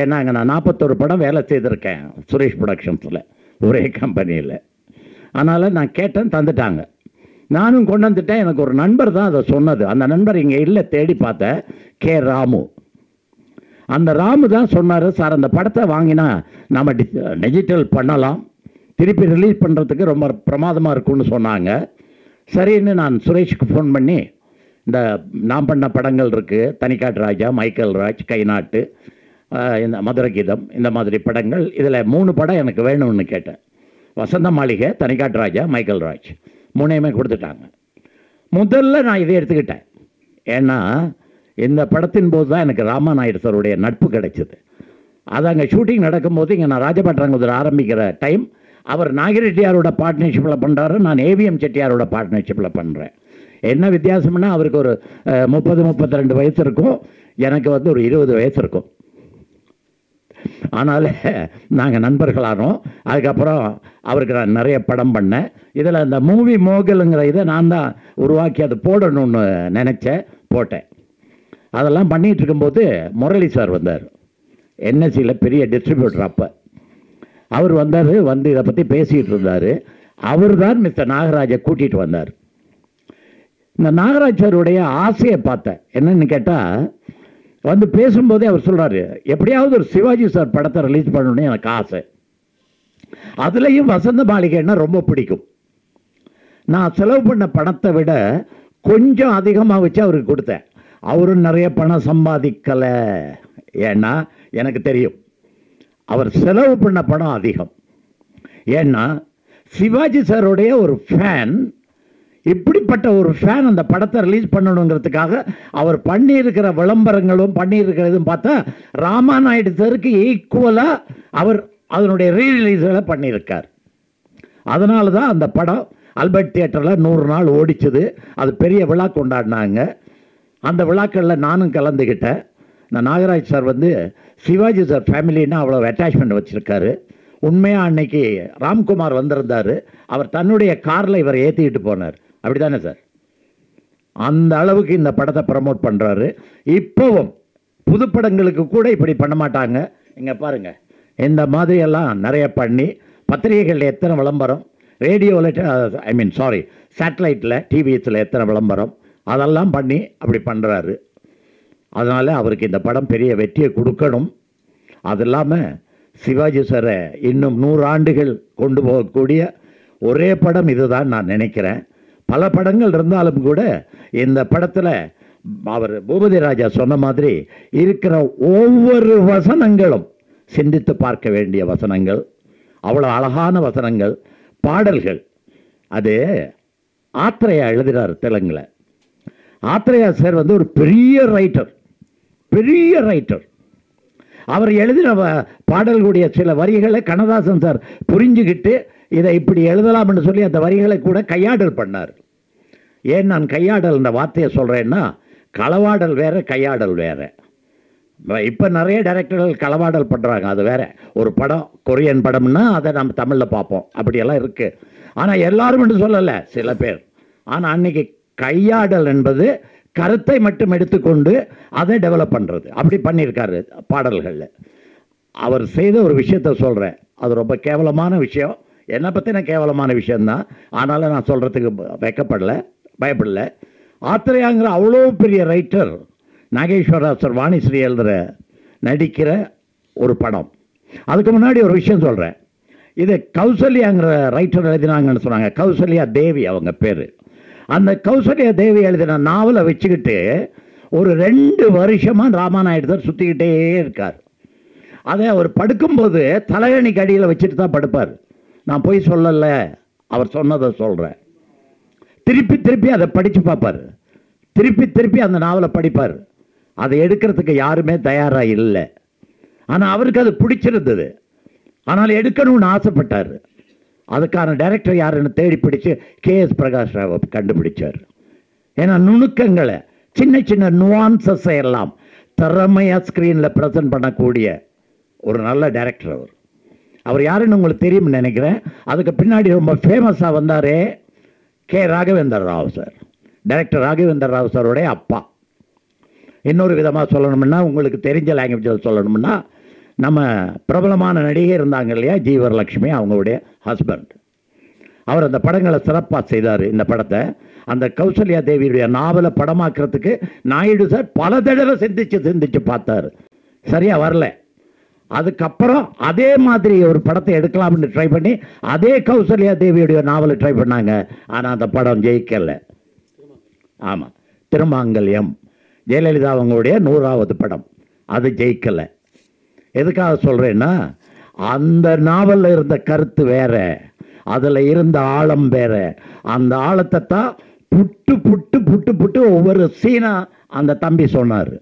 ஏன்னா அங்கே நான் நாற்பத்தொரு படம் வேலை செய்திருக்கேன் சுரேஷ் ப்ரொடக்ஷன்ஸில், ஒரே கம்பெனியில். அதனால் நான் கேட்டேன், தந்துட்டாங்க. நானும் கொண்டு வந்துட்டேன். எனக்கு ஒரு நண்பர் தான் அதை சொன்னது. அந்த நண்பர் இங்கே இல்லை, தேடி பார்த்தேன், கே ராமு. அந்த ராமு தான் சொன்னார், சார் அந்த படத்தை வாங்கினா நம்ம டி டிஜிட்டல் பண்ணலாம், திருப்பி ரிலீஸ் பண்ணுறதுக்கு ரொம்ப பிரமாதமாக இருக்கும்னு சொன்னாங்க. சரின்னு நான் சுரேஷுக்கு ஃபோன் பண்ணி, இந்த நான் பண்ண படங்கள் இருக்குது, தனிக்காட்டு ராஜா, மைக்கேல் ராஜ், கைநாட்டு, இந்த மதுரகீதம், இந்த மாதிரி படங்கள், இதில் மூணு படம் எனக்கு வேணும்னு கேட்டேன். வசந்த மாளிகை, தனிக்காட்டு ராஜா, மைக்கேல் ராஜ் மூணையுமே கொடுத்துட்டாங்க. முதல்ல நான் இதை எடுத்துக்கிட்டேன். ஏன்னா இந்த படத்தின் போது தான் எனக்கு ராமநாயர் சாருடைய நட்பு கிடைச்சிது. அது அங்கே ஷூட்டிங் நடக்கும்போது இங்கே நான் ராஜபட்டரங்குதில் ஆரம்பிக்கிற டைம், அவர் நாகரெட்டியாரோட பார்ட்னர்ஷிப்பில் பண்ணுறாரு, நான் ஏவிஎம் செட்டியாரோட பார்ட்னர்ஷிப்பில் பண்ணுறேன். என்ன வித்தியாசம்னா அவருக்கு ஒரு முப்பது முப்பத்தி ரெண்டு வயசு இருக்கும், எனக்கு வந்து ஒரு இருபது வயசு இருக்கும். ஆனால் நாங்கள் நண்பர்களானோம். அதுக்கப்புறம் அவருக்கு நான் நிறைய படம் பண்ணேன். இதில் அந்த மூவி மோகலுங்கிற இதை நான் தான் உருவாக்கி அதை போடணும்னு நினச்சேன், போட்டேன். அதெல்லாம் பண்ணிகிட்டு இருக்கும்போது முரளி சார் வந்தார், என்எஸ்சியில் பெரிய டிஸ்ட்ரிபியூட்டர். அப்போ அவர் வந்தார், வந்து இதை பற்றி பேசிகிட்டு இருந்தார். அவர் தான் மிஸ்டர் நாகராஜை கூட்டிகிட்டு வந்தார். இந்த நாகராஜ் சாருடைய ஆசையை பார்த்தேன். என்னன்னு கேட்டால், வந்து பேசும்போதே அவர் சொல்கிறாரு, எப்படியாவது ஒரு சிவாஜி சார் படத்தை ரிலீஸ் பண்ணணுன்னு எனக்கு ஆசை, அதுலேயும் வசந்த மாளிகைன்னா ரொம்ப பிடிக்கும். நான் செலவு பண்ண பணத்தை விட கொஞ்சம் அதிகமாக வச்சு அவருக்கு கொடுத்தேன். அவரும் நிறைய பணம் சம்பாதிக்கலை, ஏன்னா எனக்கு தெரியும் அவர் செலவு பண்ண பணம் அதிகம். ஏன்னா சிவாஜி சாருடைய ஒரு ஃபேன், இப்படிப்பட்ட ஒரு ஃபேன் அந்த படத்தை ரிலீஸ் பண்ணணுங்கிறதுக்காக அவர் பண்ணியிருக்கிற விளம்பரங்களும் பண்ணியிருக்கிறதும் பார்த்தா ராமாநாயுடு சாருக்கு ஈக்குவலாக அவர் அதனுடைய ரீரிலீஸ்களை பண்ணியிருக்கார். அதனால தான் அந்த படம் ஆல்பர்ட் தியேட்டரில் நூறு நாள் ஓடிச்சது. அது பெரிய விழா கொண்டாடினாங்க. அந்த விழாக்களில் நானும் கலந்துக்கிட்டேன். நான் நாகராஜ் சார் வந்து சிவாஜி சார் ஃபேமிலின்னா அவ்வளோ அட்டாச்மெண்ட் வச்சுருக்காரு. உண்மையாக அன்னைக்கு ராம்குமார் வந்திருந்தார், அவர் தன்னுடைய காரில் இவர் ஏற்றிக்கிட்டு போனார். அப்படி தானே சார்? அந்த அளவுக்கு இந்த படத்தை ப்ரமோட் பண்ணுறாரு. இப்போவும் புதுப்படங்களுக்கு கூட இப்படி பண்ண மாட்டாங்க. இங்கே பாருங்கள், இந்த மாதிரியெல்லாம் நிறைய பண்ணி பத்திரிகைகளில் எத்தனை விளம்பரம், ரேடியோவில், ஐ மீன் சாரி சேட்டலைட்டில், டிவிஎஸில் எத்தனை விளம்பரம், அதெல்லாம் பண்ணி அப்படி பண்ணுறாரு. அதனால் அவருக்கு இந்த படம் பெரிய வெற்றியை கொடுக்கணும். அது இல்லாமல் சிவாஜி சாரை இன்னும் நூறாண்டுகள் கொண்டு போகக்கூடிய ஒரே படம் இதுதான் நான் நினைக்கிறேன். பல படங்கள் இருந்தாலும் கூட இந்த படத்தில் அவர் பூபதி ராஜா சொன்ன மாதிரி இருக்கிற ஒவ்வொரு வசனங்களும் சிந்தித்து பார்க்க வேண்டிய வசனங்கள், அவ்வளோ அழகான வசனங்கள், பாடல்கள். அது ஆத்ரேயா எழுதுகிறார் தெலுங்கில். ஆத்ரேயா சார் வந்து ஒரு பெரிய ரைட்டர், பெரிய ரைட்டர். அவர் எழுதின பாடல்களுடைய சில வரிகளை கண்ணதாசன் சார் புரிஞ்சுக்கிட்டு இதை இப்படி எழுதலாம்னு சொல்லி அந்த வரிகளை கூட கையாடல் பண்ணார். ஏன் நான் கையாடல் இந்த வார்த்தையை சொல்கிறேன்னா, களவாடல் வேறு கையாடல் வேறு. இப்போ நிறைய டைரக்டர்கள் களவாடல் பண்ணுறாங்க, அது வேறு. ஒரு படம் கொரியன் படம்னா அதை நம்ம தமிழில் பார்ப்போம், அப்படியெல்லாம் இருக்குது. ஆனால் எல்லாரும் என்று சொல்லலை, சில பேர். ஆனால் அன்றைக்கி கையாடல் என்பது கருத்தை மட்டும் எடுத்துக்கொண்டு அதை டெவலப் பண்ணுறது, அப்படி பண்ணியிருக்காரு பாடல்களில். அவர் செய்த ஒரு விஷயத்த சொல்கிறேன், அது ரொம்ப கேவலமான விஷயம், என்னை பற்றின கேவலமான விஷயந்தான். ஆனாலும் நான் சொல்கிறதுக்கு வெக்கப்படலை, பயப்படலை. ஆத்திரையாங்கிற அவ்வளோ பெரிய ரைட்டர், நாகேஸ்வர சார் வாணிஸ்ரீ எழுதுகிற நடிக்கிற ஒரு படம். அதுக்கு முன்னாடி ஒரு விஷயம் சொல்கிறேன், இது கௌசல்யாங்கிற ரைட்டர் எழுதினாங்கன்னு சொன்னாங்க. கௌசல்யா தேவி அவங்க பேர். அந்த கௌசல்யா தேவி எழுதின நாவலை வச்சுக்கிட்டு ஒரு ரெண்டு வருஷமாக ராமாநாயுடுதர் சுற்றிக்கிட்டே இருக்கார். அதை அவர் படுக்கும்போது தலையணி கடியில் வச்சுட்டு தான் படுப்பார். நான் போய் சொல்லலை, அவர் சொன்னதை சொல்கிறேன். திருப்பி திருப்பி அதை படித்து பார்ப்பார், திருப்பி திருப்பி அந்த நாவலை படிப்பார். அதை எடுக்கிறதுக்கு யாருமே தயாராக இல்லை. ஆனால் அவருக்கு அது பிடிச்சிருந்தது, ஆனால் எடுக்கணும்னு ஆசைப்பட்டார். அதுக்கான டைரக்டர் யாருன்னு தேடி பிடிச்சி கே எஸ் பிரகாஷ் ராவை கண்டுபிடிச்சார். ஏன்னா நுணுக்கங்களை, சின்ன சின்ன நுவான்சஸை எல்லாம் திறமையாக ஸ்க்ரீனில் ப்ரெசன்ட் பண்ணக்கூடிய ஒரு நல்ல டைரக்டர் அவர். அவர் யாருன்னு உங்களுக்கு தெரியும்னு நினைக்கிறேன். அதுக்கு பின்னாடி ரொம்ப ஃபேமஸாக வந்தார் K Raghavendra Rao sir, director Raghavendra Rao சாருடைய அப்பா. இன்னொரு விதமாக சொல்லணும்னா, உங்களுக்கு தெரிஞ்ச லாங்குவேஜில் சொல்லணும்னா, நம்ம பிரபலமான நடிகை இருந்தாங்க இல்லையா ஜீவரலட்சுமி, அவங்களுடைய ஹஸ்பண்ட். அவர் அந்த படங்களை சிறப்பாக செய்தார். இந்த படத்தை அந்த கௌசல்யா தேவியுடைய நாவலை படமாக்குறதுக்கு நாயுடு சார் பல தடவை சிந்திச்சு சிந்திச்சு பார்த்தார், சரியாக வரல. அதுக்கப்புறம் அதே மாதிரி ஒரு படத்தை எடுக்கலாம்னு ட்ரை பண்ணி அதே கௌசல்யா தேவியுடைய நாவலை ட்ரை பண்ணாங்க. ஆனால் அந்த படம் ஜெயிக்கலை. ஆமாம், திருமாங்கல்யம், ஜெயலலிதா அவங்களுடைய நூறாவது படம், அது ஜெயிக்கலை. எதுக்காக சொல்கிறேன்னா, அந்த நாவலில் இருந்த கருத்து வேற, அதில் இருந்த ஆழம் வேற. அந்த ஆழத்தை தான் புட்டு புட்டு புட்டு புட்டு ஒவ்வொரு சீனாக அந்த தம்பி சொன்னார்.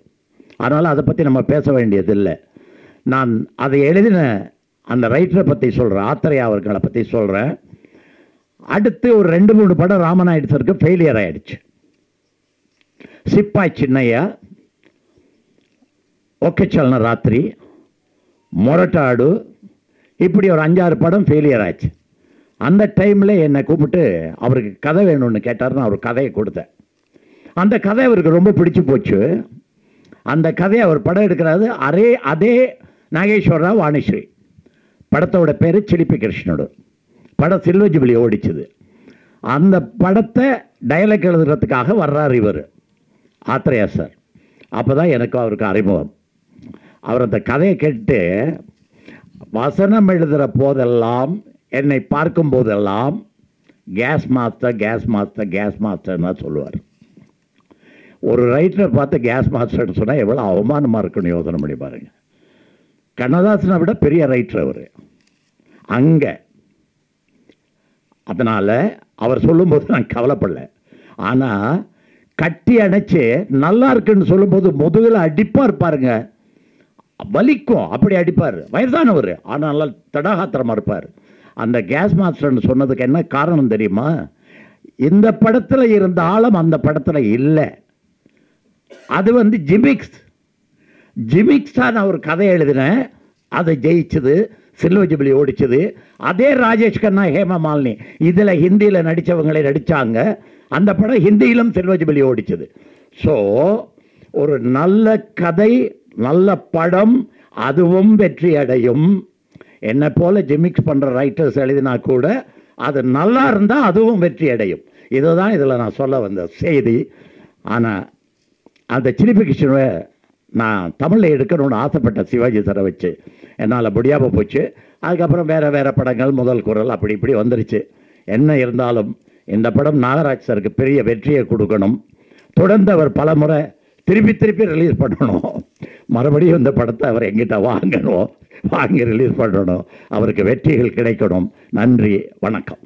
அதனால் அதை பற்றி நம்ம பேச வேண்டியது இல்லை. நான் அதை எழுதின அந்த ரைட்டரை பற்றி சொல்கிறேன், ஆத்திரையா அவர்களை பற்றி சொல்கிறேன். அடுத்து ஒரு ரெண்டு மூணு படம் ராமநாயுடு சருக்கு ஃபெயிலியர் ஆகிடுச்சு. சிப்பாய் சின்னையா, ஒக்கச்சல்ன ராத்திரி, மொரட்டாடு, இப்படி ஒரு அஞ்சாறு படம் ஃபெயிலியர் ஆச்சு. அந்த டைமில் என்னை கூப்பிட்டு அவருக்கு கதை வேணும்னு கேட்டார். நான் ஒரு கதையை கொடுத்தேன். அந்த கதை அவருக்கு ரொம்ப பிடிச்சி போச்சு. அந்த கதையை அவர் படம் எடுக்கிறாரு. அரே அதே நாகேஸ்வர ராவ் வாணிஸ்ரீ. படத்தோட பேர் சிலிப்பி கிருஷ்ணனோடு. படம் சில்வஜுபிலி ஓடிச்சுது. அந்த படத்தை டயலாக் எழுதுறதுக்காக வர்றார் இவர் ஆத்ரேயா சார். அப்போ தான் எனக்கு அவருக்கு அறிமுகம். அவர் அந்த கதையை கேட்டு, வசனம் எழுதுகிற போதெல்லாம் என்னை பார்க்கும் போதெல்லாம் case master case master case மாஸ்டர்னா சொல்லுவார். ஒரு ரைட்டரை பார்த்து கேஸ் மாஸ்டர்னு சொன்னால் எவ்வளோ அவமானமாக இருக்குன்னு யோசனை பண்ணி பாருங்கள். கண்ணதாசனை விட பெரிய ரைட்டர் அவர் அங்கே. அதனால் அவர் சொல்லும்போது நான் கவலைப்படலை. ஆனால் கட்டி அணைச்சி நல்லா இருக்குன்னு சொல்லும்போது முதுகில் அடிப்பாக இருப்பாருங்க, வலிக்கும், அப்படி அடிப்பார். வயதானவர் ஆனால் நல்லா தடாகாத்திரமாக இருப்பார். அந்த கேஸ் மாஸ்டர்னு சொன்னதுக்கு என்ன காரணம் தெரியுமா? இந்த படத்தில் இருந்த ஆழம் அந்த படத்தில் இல்லை. அது வந்து ஜிமிக்ஸ் ஜிமிக்ஸ் தான். நான் ஒரு கதை எழுதினேன், அதை ஜெயிச்சது, சில்வஜுபிலி ஓடிச்சது. அதே ராஜேஷ் கண்ணா, ஹேமா மாலினி, இதில் ஹிந்தியில் நடித்தவங்களே நடித்தாங்க. அந்த படம் ஹிந்தியிலும் சில்வஜுபிலி ஓடிச்சது. ஸோ ஒரு நல்ல கதை, நல்ல படம், அதுவும் வெற்றி அடையும். என்னை போல் ஜிமிக்ஸ் பண்ணுற ரைட்டர்ஸ் எழுதினா கூட அது நல்லா இருந்தால் அதுவும் வெற்றி அடையும். இதுதான் இதில் நான் சொல்ல வந்த செய்தி. ஆனால் அந்த சிலிப்பி கிருஷ்ணனை நான் தமிழில் எடுக்கணும்னு ஆசைப்பட்ட சிவாஜி சாரை வச்சு என்னால் முடியாமல் போச்சு. அதுக்கப்புறம் வேறு வேறு படங்கள், முதல் குரல், அப்படி இப்படி வந்துருச்சு. என்ன இருந்தாலும் இந்த படம் நாகராஜ் சாருக்கு பெரிய வெற்றியை கொடுக்கணும். தொடர்ந்து அவர் பல முறை திருப்பி திருப்பி ரிலீஸ் பண்ணணும். மறுபடியும் இந்த படத்தை அவர் எங்கிட்ட வாங்கணும், வாங்கி ரிலீஸ் பண்ணணும். அவருக்கு வெற்றிகள் கிடைக்கணும். நன்றி, வணக்கம்.